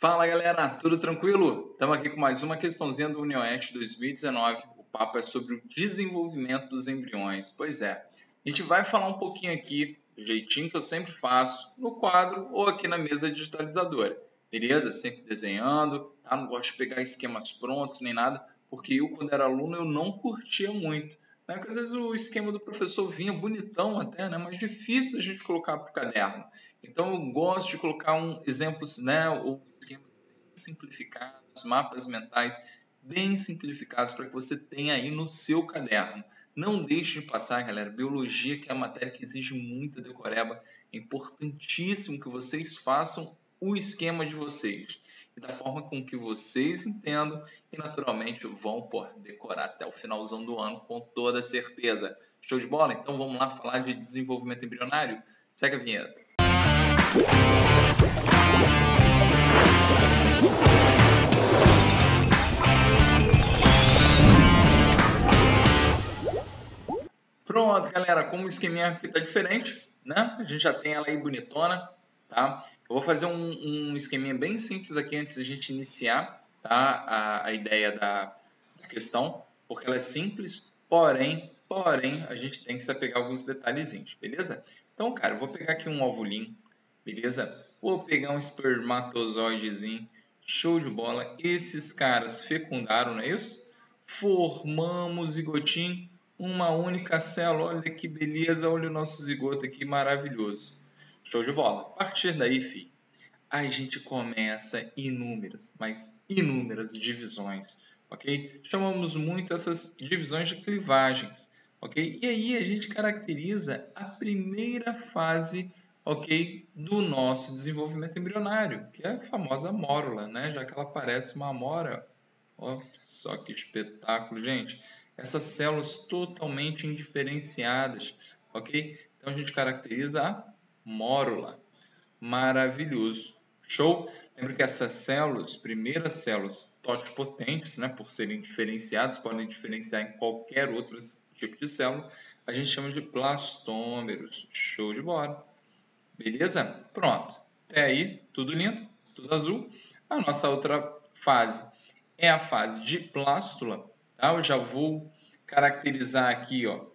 Fala, galera, tudo tranquilo? Estamos aqui com mais uma questãozinha do UNIOESTE 2019. O papo é sobre o desenvolvimento dos embriões. Pois é, a gente vai falar um pouquinho aqui, do jeitinho que eu sempre faço, no quadro ou aqui na mesa digitalizadora. Beleza? Sempre desenhando, tá? Não gosto de pegar esquemas prontos nem nada, porque eu, quando era aluno, eu não curtia muito, né? Porque às vezes o esquema do professor vinha bonitão até, né? Mas difícil a gente colocar para o caderno. Então eu gosto de colocar exemplos, né? Ou esquemas bem simplificados, mapas mentais bem simplificados para que você tenha aí no seu caderno. Não deixe de passar, galera, biologia, que é a matéria que exige muita decoreba. É importantíssimo que vocês façam o esquema de vocês, da forma com que vocês entendam e, naturalmente, vão decorar até o finalzão do ano com toda certeza. Show de bola? Então, vamos lá falar de desenvolvimento embrionário? Segue a vinheta. Pronto, galera. Como o esqueminha aqui está diferente, né? A gente já tem ela aí bonitona, tá? Eu vou fazer um esqueminha bem simples aqui antes da gente iniciar, tá? A ideia da questão, porque ela é simples, porém, a gente tem que se apegar a alguns detalhezinhos, beleza? Então, cara, eu vou pegar aqui um ovulinho, beleza? Vou pegar um espermatozoidezinho, show de bola. Esses caras fecundaram, não é isso? Formamos zigotinho, uma única célula, olha que beleza, olha o nosso zigoto aqui, maravilhoso. Show de bola. A partir daí, fi, a gente começa inúmeras, mas inúmeras divisões, ok? Chamamos muito essas divisões de clivagens, ok? E aí a gente caracteriza a primeira fase, ok, do nosso desenvolvimento embrionário, que é a famosa mórula, né? Já que ela parece uma amora, olha só que espetáculo, gente. Essas células totalmente indiferenciadas, ok? Então a gente caracteriza a mórula. Maravilhoso. Show? Lembra que essas células, primeiras células totipotentes, né, por serem diferenciadas, podem diferenciar em qualquer outro tipo de célula, a gente chama de blastômeros. Show de bola. Beleza? Pronto. Até aí, tudo lindo, tudo azul. A nossa outra fase é a fase de blástula, tá? Eu já vou caracterizar aqui, ó,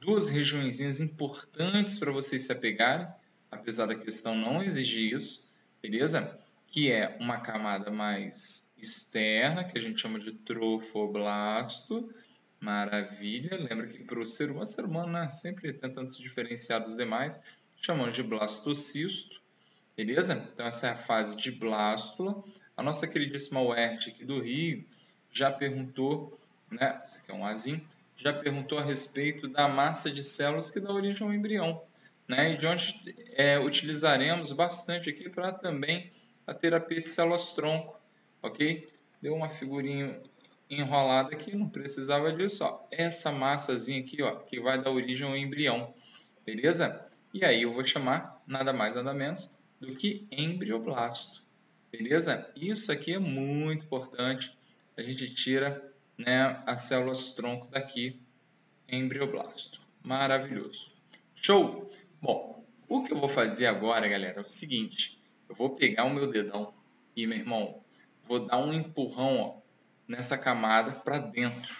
duas regiõezinhas importantes para vocês se apegarem, apesar da questão não exigir isso, beleza? Que é uma camada mais externa, que a gente chama de trofoblasto. Maravilha! Lembra que para o ser humano, né, sempre tentando se diferenciar dos demais, chamamos de blastocisto, beleza? Então, essa é a fase de blástula. A nossa queridíssima UERJ aqui do Rio já perguntou, né? Isso aqui é um azinho. Já perguntou a respeito da massa de células que dá origem ao embrião, né? E de onde utilizaremos bastante aqui para também a terapia de células-tronco, ok? Deu uma figurinha enrolada aqui, não precisava disso, ó. Essa massazinha aqui, ó, que vai dar origem ao embrião, beleza? E aí eu vou chamar nada mais, nada menos do que embrioblasto, beleza? Isso aqui é muito importante, a gente tira, né, as células-tronco daqui, embrioblasto. Maravilhoso. Show! Bom, o que eu vou fazer agora, galera, é o seguinte. Eu vou pegar o meu dedão e, meu irmão, vou dar um empurrão, ó, nessa camada para dentro.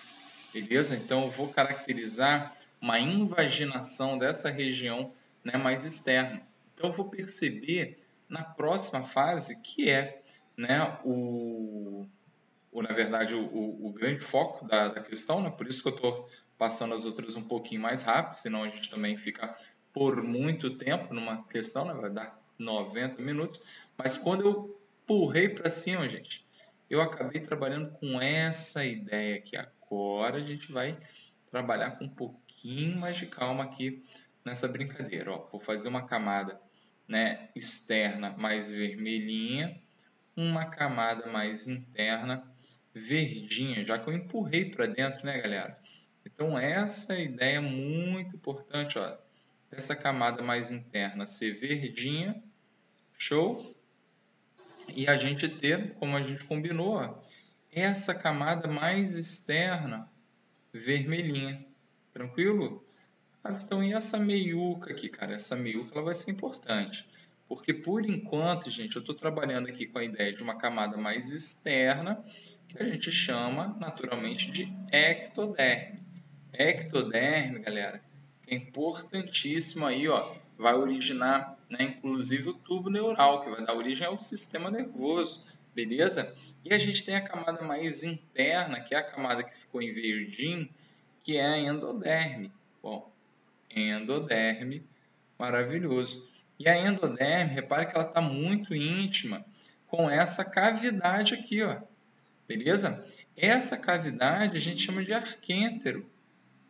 Beleza? Então, eu vou caracterizar uma invaginação dessa região, né, mais externa. Então, eu vou perceber na próxima fase, que é, né, na verdade, o grande foco da questão, né? Por isso que eu estou passando as outras um pouquinho mais rápido, senão a gente também fica por muito tempo numa questão, né? Vai dar 90 minutos. Mas quando eu empurrei para cima, gente, eu acabei trabalhando com essa ideia aqui. Agora a gente vai trabalhar com um pouquinho mais de calma aqui nessa brincadeira. Ó, vou fazer uma camada, né, externa mais vermelhinha, uma camada mais interna verdinha, já que eu empurrei para dentro, né, galera? Então, essa ideia é muito importante, ó, dessa camada mais interna ser verdinha, show? E a gente ter, como a gente combinou, ó, essa camada mais externa vermelhinha, tranquilo? Ah, então, e essa meiuca aqui, cara? Essa meiuca, ela vai ser importante. Porque, por enquanto, gente, eu estou trabalhando aqui com a ideia de uma camada mais externa, que a gente chama, naturalmente, de ectoderme. Ectoderme, galera, é importantíssimo aí, ó, vai originar, né, inclusive o tubo neural, que vai dar origem ao sistema nervoso, beleza? E a gente tem a camada mais interna, que é a camada que ficou em verdinho, que é a endoderme. Bom, endoderme, maravilhoso. E a endoderme, repara que ela está muito íntima com essa cavidade aqui, ó, beleza? Essa cavidade a gente chama de arquêntero.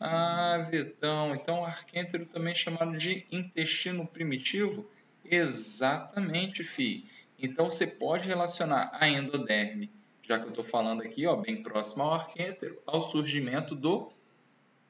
Ah, Vitão, então o arquêntero também é chamado de intestino primitivo? Exatamente, fi. Então você pode relacionar a endoderme, já que eu estou falando aqui, ó, bem próximo ao arquêntero, ao surgimento do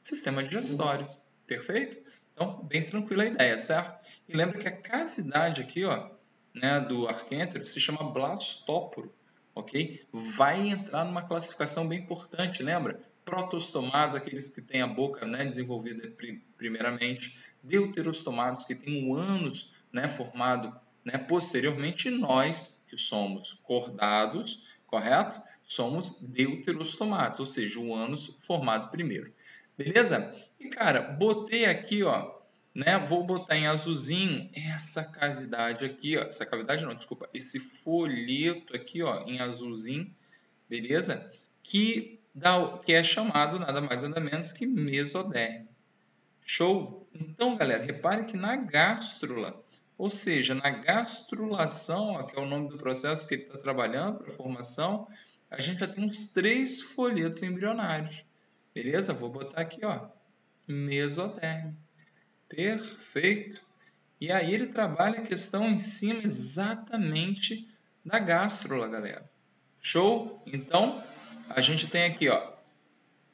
sistema digestório. Perfeito? Então, bem tranquila a ideia, certo? E lembra que a cavidade aqui, ó, né, do arquêntero se chama blastóporo, ok? Vai entrar numa classificação bem importante, lembra? Protostomados, aqueles que têm a boca, né, desenvolvida primeiramente, deuterostomados, que têm um ânus, né, formado, né, posteriormente, nós, que somos cordados, correto? Somos deuterostomados, ou seja, o ânus formado primeiro. Beleza? E, cara, botei aqui, ó, né, vou botar em azulzinho essa cavidade aqui, ó, essa cavidade não, desculpa, esse folheto aqui, ó, em azulzinho, beleza? Que é chamado nada mais nada menos que mesoderme. Show? Então, galera, repare que na gástrula, ou seja, na gastrulação, ó, que é o nome do processo que ele está trabalhando para a formação, a gente já tem uns 3 folhetos embrionários. Beleza? Vou botar aqui, ó, mesoderme. Perfeito. E aí ele trabalha a questão em cima exatamente da gástrula, galera. Show? Então, a gente tem aqui, ó,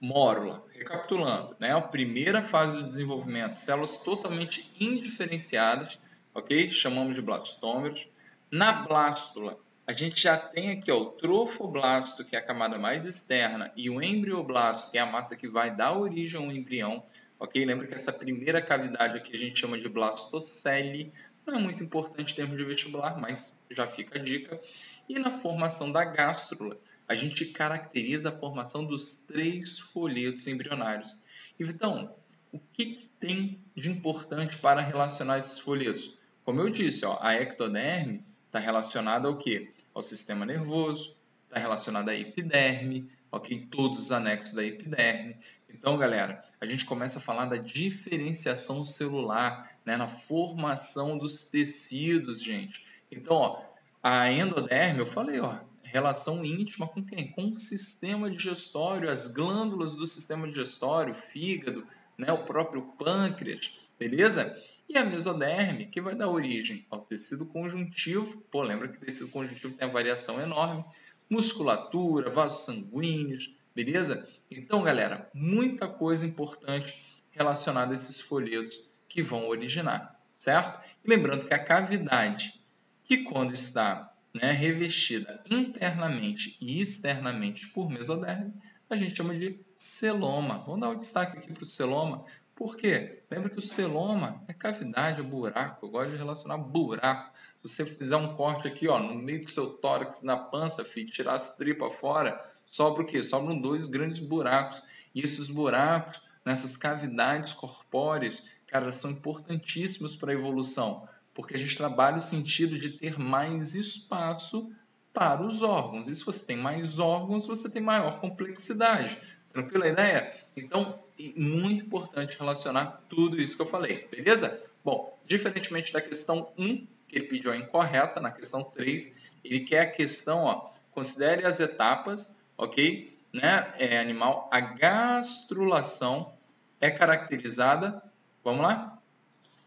mórula, recapitulando, né? A primeira fase do desenvolvimento, células totalmente indiferenciadas, ok? Chamamos de blastômeros. Na blástula, a gente já tem aqui, ó, o trofoblasto, que é a camada mais externa, e o embrioblasto, que é a massa que vai dar origem ao embrião, ok? Lembra que essa primeira cavidade aqui a gente chama de blastocele. Não é muito importante em termos de vestibular, mas já fica a dica. E na formação da gástrula, a gente caracteriza a formação dos 3 folhetos embrionários. E, Vitão, o que tem de importante para relacionar esses folhetos? Como eu disse, ó, a ectoderme está relacionada ao quê? Ao sistema nervoso, está relacionada à epiderme, ok? Todos os anexos da epiderme. Então, galera, a gente começa a falar da diferenciação celular, né, na formação dos tecidos, gente. Então, ó, a endoderme, eu falei, ó, relação íntima com quem? Com o sistema digestório, as glândulas do sistema digestório, fígado, né, o próprio pâncreas, beleza? E a mesoderme, que vai dar origem ao tecido conjuntivo, pô, lembra que tecido conjuntivo tem uma variação enorme, musculatura, vasos sanguíneos, beleza? Então, galera, muita coisa importante relacionada a esses folhetos que vão originar, certo? E lembrando que a cavidade, que quando está, né, revestida internamente e externamente por mesoderme, a gente chama de celoma. Vamos dar um destaque aqui para o celoma. Por quê? Lembra que o celoma é cavidade, é buraco. Eu gosto de relacionar buraco. Se você fizer um corte aqui, ó, no meio do seu tórax, na pança, filho, tirar as tripas fora, sobra o quê? Sobram 2 grandes buracos. E esses buracos, nessas cavidades corpóreas, cara, são importantíssimos para a evolução, porque a gente trabalha o sentido de ter mais espaço para os órgãos. E se você tem mais órgãos, você tem maior complexidade. Tranquila a ideia? Então, é muito importante relacionar tudo isso que eu falei, beleza? Bom, diferentemente da questão 1, que ele pediu a incorreta, na questão 3, ele quer a questão, ó, considere as etapas, ok? Né? É animal, a gastrulação é caracterizada, vamos lá?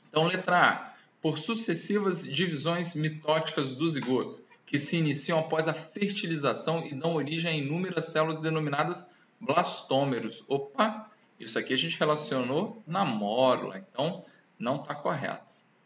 Então, letra A, por sucessivas divisões mitóticas do zigoto, que se iniciam após a fertilização e dão origem a inúmeras células denominadas blastômeros. Opa! Isso aqui a gente relacionou na mórula, então não está correto.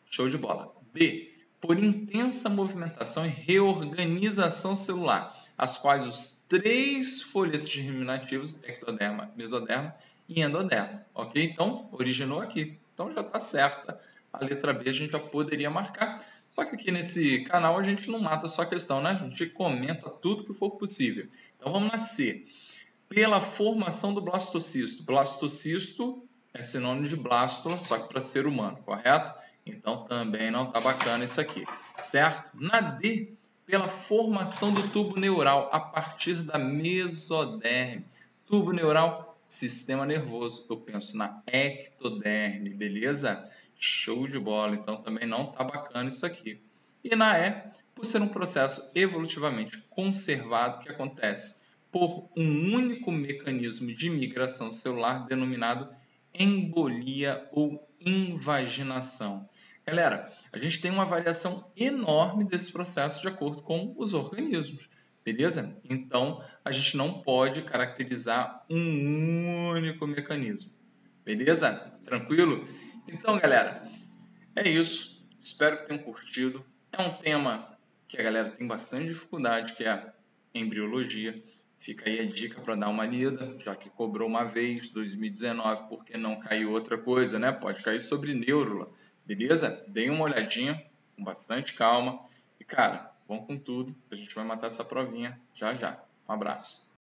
Show de bola. B, por intensa movimentação e reorganização celular, as quais os 3 folhetos germinativos, ectoderma, mesoderma e endoderma. Ok? Então, originou aqui. Então, já está certa. A letra B a gente já poderia marcar. Só que aqui nesse canal a gente não mata só a questão, né? A gente comenta tudo que for possível. Então vamos nascer pela formação do blastocisto. Blastocisto é sinônimo de blástula, só que para ser humano, correto? Então também não tá bacana isso aqui, certo? Na D, pela formação do tubo neural a partir da mesoderme. Tubo neural, sistema nervoso. Eu penso na ectoderme, beleza? Show de bola, então também não tá bacana isso aqui. E na E, por ser um processo evolutivamente conservado que acontece por um único mecanismo de migração celular denominado embolia ou invaginação. Galera, a gente tem uma variação enorme desse processo de acordo com os organismos, beleza? Então, a gente não pode caracterizar um único mecanismo, beleza? Tranquilo? Então, galera, é isso. Espero que tenham curtido. É um tema que a galera tem bastante dificuldade, que é a embriologia. Fica aí a dica para dar uma lida, já que cobrou uma vez, 2019, porque não caiu outra coisa, né? Pode cair sobre neurula, beleza? Deem uma olhadinha, com bastante calma. E, cara, vão com tudo. A gente vai matar essa provinha já já. Um abraço.